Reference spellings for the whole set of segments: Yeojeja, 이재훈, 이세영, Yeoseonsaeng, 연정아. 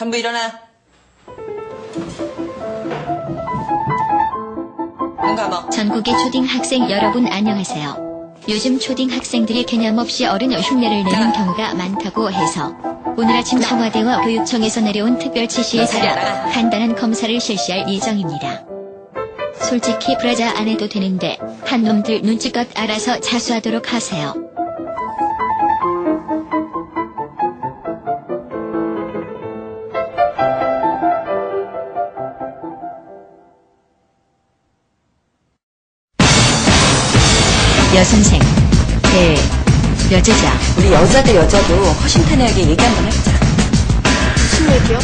전부 일어나. 눈 감아. 전국의 초딩학생 여러분 안녕하세요. 요즘 초딩학생들이 개념 없이 어른 흉내를 내는 경우가 많다고 해서 오늘 아침 청와대와 교육청에서 내려온 특별 지시에 따라 간단한 검사를 실시할 예정입니다. 솔직히 브라자 안 해도 되는데 한 놈들 눈치껏 알아서 자수하도록 하세요. 여선생, 네, 여제자. 우리 여자도 허심탄회하게 얘기 한번 해보자. 무슨 얘기요?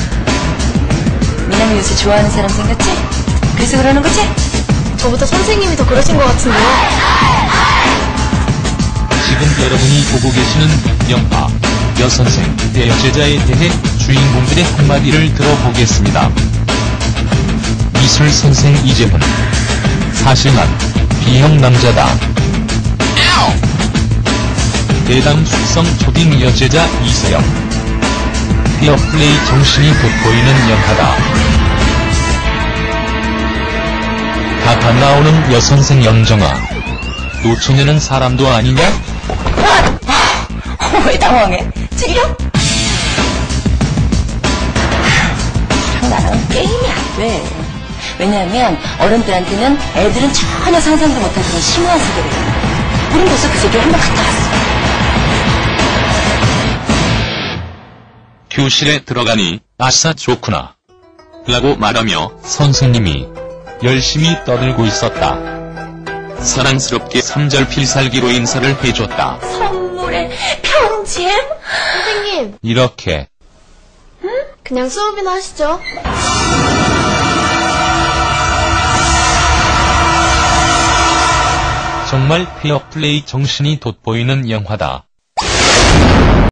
미남이 요새 좋아하는 사람 생겼지? 그래서 그러는 거지? 저보다 선생님이 더 그러신 것 같은데요? 지금 여러분이 보고 계시는 영화 여선생, 네, 여제자에 대해 주인공들의 한마디를 들어보겠습니다. 미술선생 이재훈. 사실만 B형 남자다. 대담 숙성 초딩 여제자 이세영. 페어플레이 정신이 돋보이는 영화다. 가파 나오는 여선생 연정아. 노처녀는 사람도 아니냐? 왜 당황해? 찔려? 저랑 나랑 게임이 안 돼. 왜냐하면 어른들한테는 애들은 전혀 상상도 못한 그런 심오한 세계를. 우린 벌써 그 세계를 한번 갔다 왔어. 교실에 들어가니 아싸 좋구나 라고 말하며 선생님이 열심히 떠들고 있었다. 사랑스럽게 3절 필살기로 인사를 해줬다. 선물에 편지? 선생님. 이렇게. 응? 그냥 수업이나 하시죠. 정말 페어플레이 정신이 돋보이는 영화다.